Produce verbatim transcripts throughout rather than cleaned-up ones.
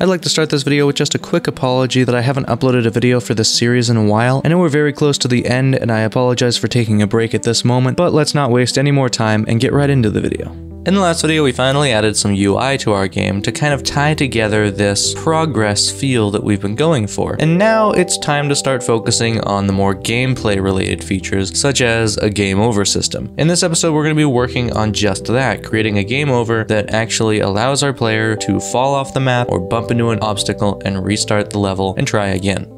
I'd like to start this video with just a quick apology that I haven't uploaded a video for this series in a while. I know we're very close to the end and I apologize for taking a break at this moment, but let's not waste any more time and get right into the video. In the last video, we finally added some U I to our game to kind of tie together this progress feel that we've been going for. And now it's time to start focusing on the more gameplay related features, such as a game over system. In this episode, we're going to be working on just that, creating a game over that actually allows our player to fall off the map or bump into an obstacle and restart the level and try again.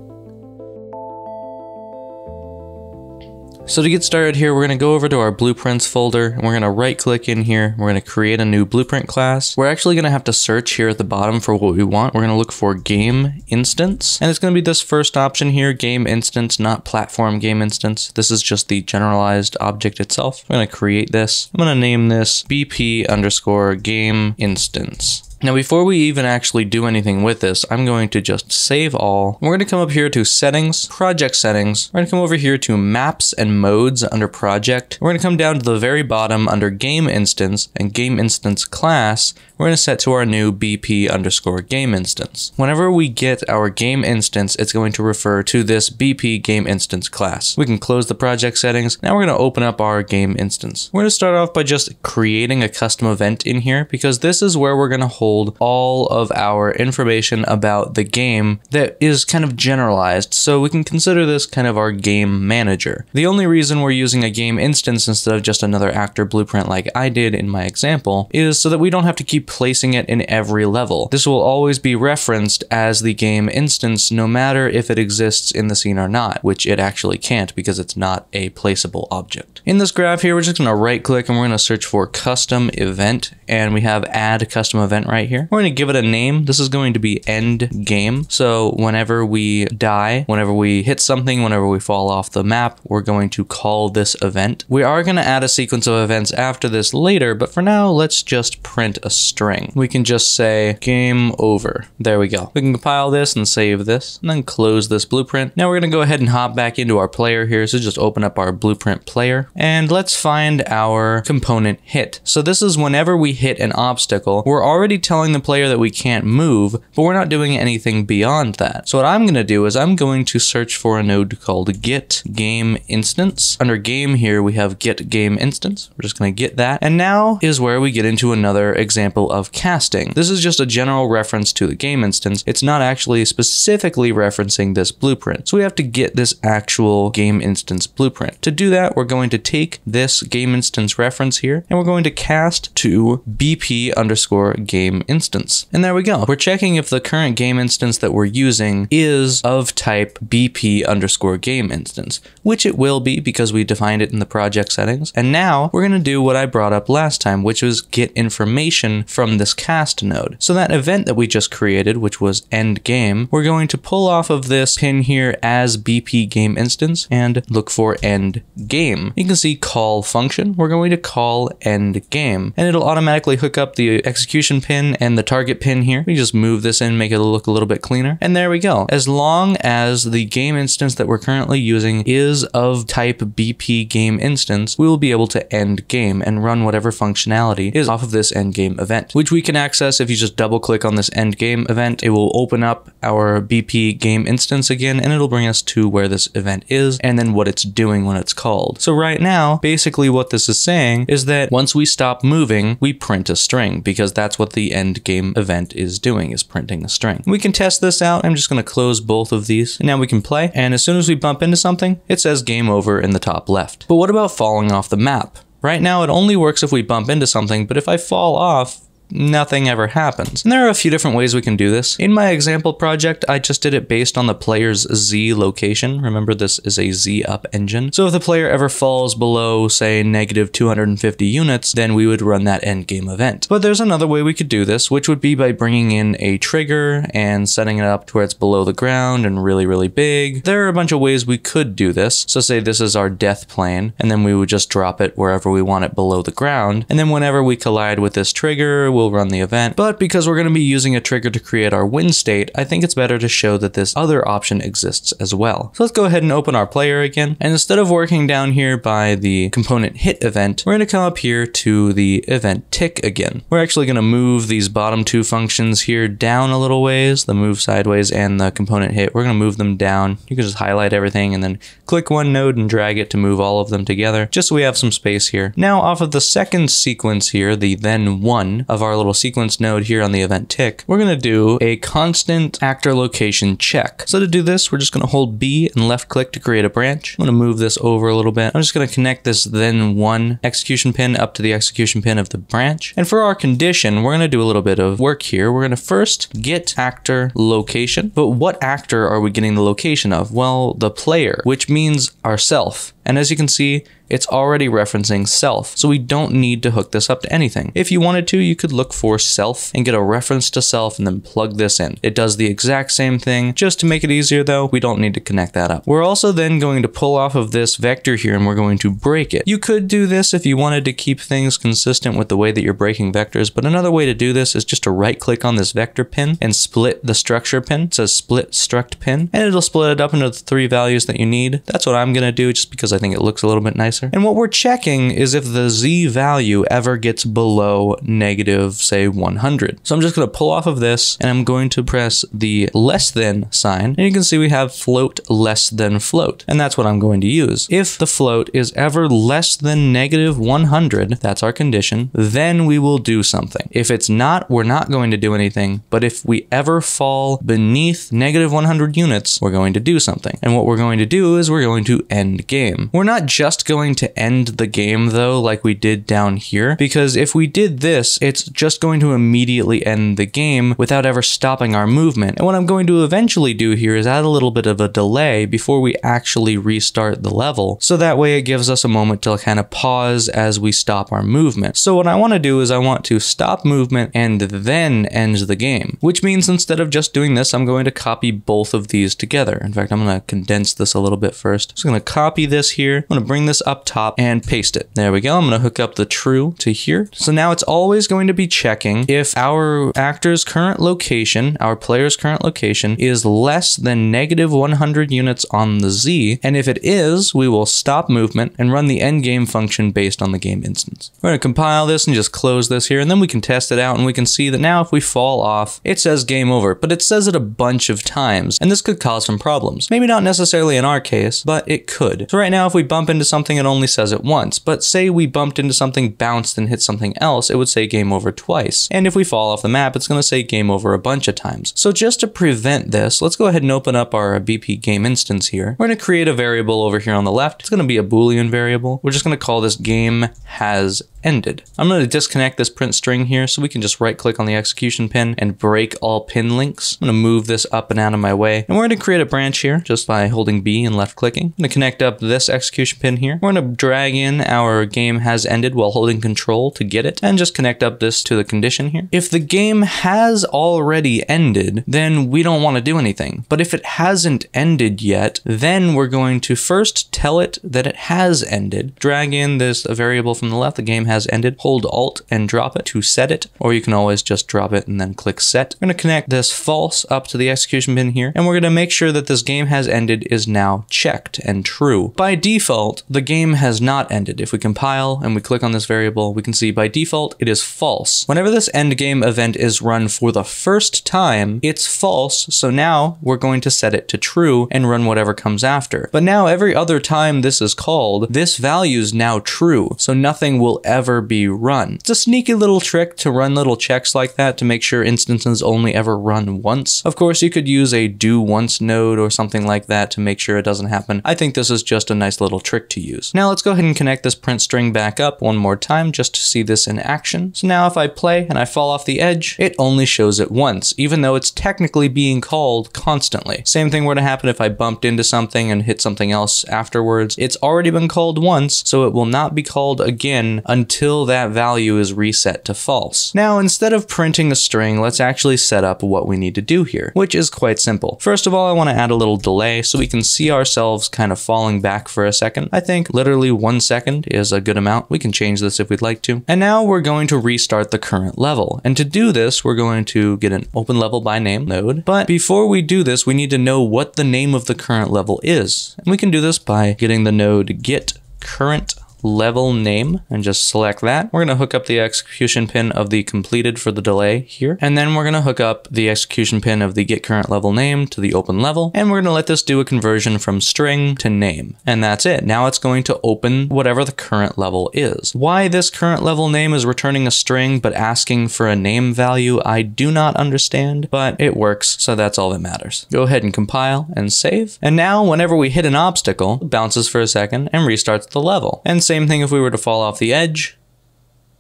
So to get started here, we're going to go over to our blueprints folder and we're going to right click in here. We're going to create a new blueprint class. We're actually going to have to search here at the bottom for what we want. We're going to look for Game Instance, and it's going to be this first option here, Game Instance, not Platform Game Instance. This is just the generalized object itself. I'm going to create this. I'm going to name this B P underscore Game Instance. Now, before we even actually do anything with this, I'm going to just save all. We're going to come up here to settings, project settings. We're going to come over here to maps and modes under project. We're going to come down to the very bottom under game instance and game instance class. We're going to set to our new B P underscore game instance. Whenever we get our game instance, it's going to refer to this B P game instance class. We can close the project settings. Now we're going to open up our game instance. We're going to start off by just creating a custom event in here, because this is where we're going to hold hold all of our information about the game that is kind of generalized, so we can consider this kind of our game manager. The only reason we're using a game instance instead of just another actor blueprint like I did in my example is so that we don't have to keep placing it in every level. This will always be referenced as the game instance no matter if it exists in the scene or not, which it actually can't because it's not a placeable object. In this graph here, we're just going to right click and we're going to search for custom event, and we have add custom event right right here. We're going to give it a name. This is going to be end game. So whenever we die, whenever we hit something, whenever we fall off the map, we're going to call this event. We are going to add a sequence of events after this later, but for now, let's just print a string. We can just say game over. There we go. We can compile this and save this and then close this blueprint. Now we're going to go ahead and hop back into our player here. So just open up our blueprint player and let's find our component hit. So this is whenever we hit an obstacle, we're already telling the player that we can't move, but we're not doing anything beyond that. So what I'm going to do is I'm going to search for a node called get game instance. Under game here, we have get game instance. We're just going to get that. And now is where we get into another example of casting. This is just a general reference to the game instance. It's not actually specifically referencing this blueprint. So we have to get this actual game instance blueprint. To do that, we're going to take this game instance reference here, and we're going to cast to B P underscore game instance. And there we go. We're checking if the current game instance that we're using is of type B P underscore game instance, which it will be because we defined it in the project settings. And now we're going to do what I brought up last time, which was get information from this cast node. So that event that we just created, which was end game, we're going to pull off of this pin here as B P game instance and look for end game. You can see call function. We're going to call end game and it'll automatically hook up the execution pin and the target pin here. We just move this in, make it look a little bit cleaner. And there we go. As long as the game instance that we're currently using is of type B P game instance, we will be able to end game and run whatever functionality is off of this end game event, which we can access if you just double click on this end game event. It will open up our B P game instance again, and it'll bring us to where this event is and then what it's doing when it's called. So right now, basically what this is saying is that once we stop moving, we print a string, because that's what the end game event is doing, is printing a string. We can test this out. I'm just going to close both of these and now we can play. And as soon as we bump into something, it says game over in the top left. But what about falling off the map? Right now it only works if we bump into something, but if I fall off, nothing ever happens. And there are a few different ways we can do this. In my example project, I just did it based on the player's Z location. Remember, this is a Z up engine. So if the player ever falls below, say, negative two hundred fifty units, then we would run that end game event. But there's another way we could do this, which would be by bringing in a trigger and setting it up to where it's below the ground and really, really big. There are a bunch of ways we could do this. So say this is our death plane, and then we would just drop it wherever we want it below the ground. And then whenever we collide with this trigger, will run the event, but because we're going to be using a trigger to create our win state, I think it's better to show that this other option exists as well. So let's go ahead and open our player again, and instead of working down here by the component hit event, we're going to come up here to the event tick again. We're actually going to move these bottom two functions here down a little ways, the move sideways and the component hit. We're going to move them down. You can just highlight everything and then click one node and drag it to move all of them together, just so we have some space here. Now off of the second sequence here, the then one of our little sequence node here on the event tick, we're going to do a constant actor location check. So to do this, we're just going to hold B and left click to create a branch. I'm going to move this over a little bit. I'm just going to connect this then one execution pin up to the execution pin of the branch. And for our condition, we're going to do a little bit of work here. We're going to first get actor location, but what actor are we getting the location of? Well, the player, which means ourself. And as you can see, it's already referencing self, so we don't need to hook this up to anything. If you wanted to, you could look for self and get a reference to self and then plug this in. It does the exact same thing. Just to make it easier though, we don't need to connect that up. We're also then going to pull off of this vector here and we're going to break it. You could do this if you wanted to keep things consistent with the way that you're breaking vectors, but another way to do this is just to right click on this vector pin and split the structure pin. It says split struct pin, and it'll split it up into the three values that you need. That's what I'm gonna do just because I think it looks a little bit nicer. And what we're checking is if the Z value ever gets below negative, say one hundred. So I'm just going to pull off of this and I'm going to press the less than sign. And you can see we have float less than float. And that's what I'm going to use. If the float is ever less than negative one hundred, that's our condition, then we will do something. If it's not, we're not going to do anything. But if we ever fall beneath negative one hundred units, we're going to do something. And what we're going to do is we're going to end game. We're not just going to end the game though, like we did down here, because if we did this, it's just going to immediately end the game without ever stopping our movement. And what I'm going to eventually do here is add a little bit of a delay before we actually restart the level, so that way it gives us a moment to kind of pause as we stop our movement. So what I want to do is I want to stop movement and then end the game, which means instead of just doing this, I'm going to copy both of these together. In fact, I'm going to condense this a little bit first. Just going to copy this here. I'm going to bring this up top and paste it. There we go. I'm going to hook up the true to here. So now it's always going to be checking if our actor's current location, our player's current location, is less than negative one hundred units on the Z. And if it is, we will stop movement and run the end game function based on the game instance. We're going to compile this and just close this here, and then we can test it out, and we can see that now if we fall off, it says game over, but it says it a bunch of times, and this could cause some problems. Maybe not necessarily in our case, but it could. So right now, if we bump into something, it only says it once, but say we bumped into something, bounced, and hit something else, it would say game over twice. And if we fall off the map, it's going to say game over a bunch of times. So just to prevent this, let's go ahead and open up our B P game instance here. We're going to create a variable over here on the left. It's going to be a Boolean variable. We're just going to call this game has ended. I'm going to disconnect this print string here so we can just right click on the execution pin and break all pin links. I'm going to move this up and out of my way, and we're going to create a branch here just by holding B and left clicking. I'm going to connect up this execution pin here. We're going to drag in our game has ended while holding control to get it, and just connect up this to the condition here. If the game has already ended, then we don't want to do anything. But if it hasn't ended yet, then we're going to first tell it that it has ended. Drag in this variable from the left, the game has has ended, hold Alt and drop it to set it, or you can always just drop it and then click set. We're going to connect this false up to the execution pin here, and we're going to make sure that this game has ended is now checked and true. By default, the game has not ended. If we compile and we click on this variable, we can see by default it is false. Whenever this end game event is run for the first time, it's false, so now we're going to set it to true and run whatever comes after. But now every other time this is called, this value is now true, so nothing will ever be run. It's a sneaky little trick to run little checks like that to make sure instances only ever run once. Of course, you could use a do once node or something like that to make sure it doesn't happen. I think this is just a nice little trick to use. Now let's go ahead and connect this print string back up one more time just to see this in action. So now if I play and I fall off the edge, it only shows it once, even though it's technically being called constantly. Same thing were to happen if I bumped into something and hit something else afterwards. It's already been called once, so it will not be called again until until that value is reset to false. Now, instead of printing a string, let's actually set up what we need to do here, which is quite simple. First of all, I want to add a little delay so we can see ourselves kind of falling back for a second. I think literally one second is a good amount. We can change this if we'd like to. And now we're going to restart the current level. And to do this, we're going to get an open level by name node. But before we do this, we need to know what the name of the current level is. And we can do this by getting the node get current level name and just select that. We're going to hook up the execution pin of the completed for the delay here. And then we're going to hook up the execution pin of the get current level name to the open level. And we're going to let this do a conversion from string to name. And that's it. Now it's going to open whatever the current level is. Why this current level name is returning a string but asking for a name value, I do not understand, but it works. So that's all that matters. Go ahead and compile and save. And now whenever we hit an obstacle, it bounces for a second and restarts the level. And same thing if we were to fall off the edge,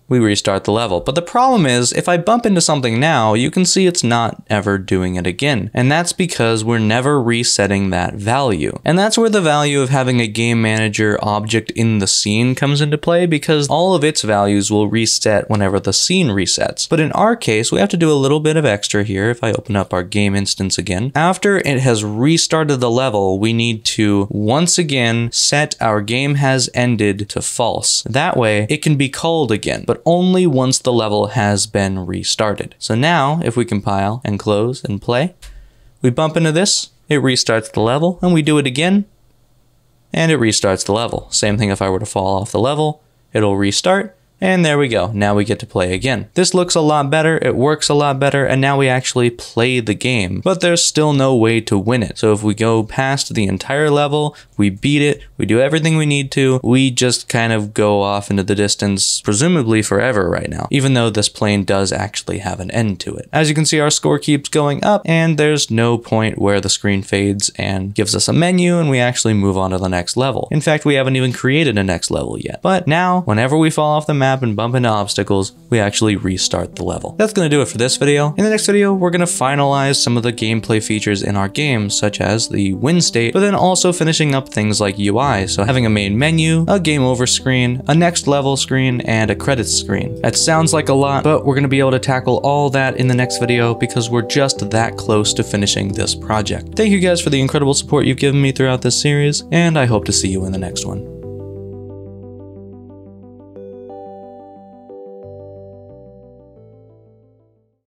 we restart the level. But the problem is, if I bump into something now, you can see it's not ever doing it again. And that's because we're never resetting that value. And that's where the value of having a game manager object in the scene comes into play, because all of its values will reset whenever the scene resets. But in our case, we have to do a little bit of extra here. If I open up our game instance again, after it has restarted the level, we need to once again set our game has ended to false. That way it can be called again, but only once the level has been restarted. So now if we compile and close and play, we bump into this, it restarts the level, and we do it again and it restarts the level. Same thing if I were to fall off the level, it'll restart. And there we go. Now we get to play again. This looks a lot better. It works a lot better. And now we actually play the game, but there's still no way to win it. So if we go past the entire level, we beat it, we do everything we need to, we just kind of go off into the distance, presumably forever right now, even though this plane does actually have an end to it. As you can see, our score keeps going up and there's no point where the screen fades and gives us a menu and we actually move on to the next level. In fact, we haven't even created a next level yet. But now whenever we fall off the map and bump into obstacles, we actually restart the level. That's going to do it for this video. In the next video, we're going to finalize some of the gameplay features in our game, such as the win state, but then also finishing up things like U I. So having a main menu, a game over screen, a next level screen, and a credits screen. That sounds like a lot, but we're going to be able to tackle all that in the next video because we're just that close to finishing this project. Thank you guys for the incredible support you've given me throughout this series, and I hope to see you in the next one.